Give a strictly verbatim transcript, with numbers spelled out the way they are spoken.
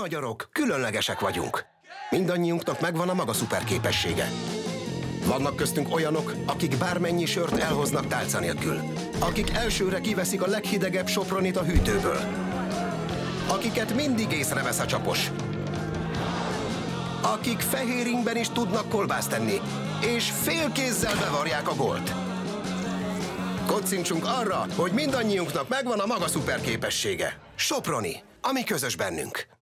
magyarok különlegesek vagyunk. Mindannyiunknak megvan a maga szuperképessége. Vannak köztünk olyanok, akik bármennyi sört elhoznak tálca nélkül. Akik elsőre kiveszik a leghidegebb sopronit a hűtőből. Akiket mindig észrevesz a csapos. Akik fehéringben is tudnak kolbászt tenni, és félkézzel bevarják a gólt. Kocincsunk arra, hogy mindannyiunknak megvan a maga szuperképessége. Soproni, ami közös bennünk.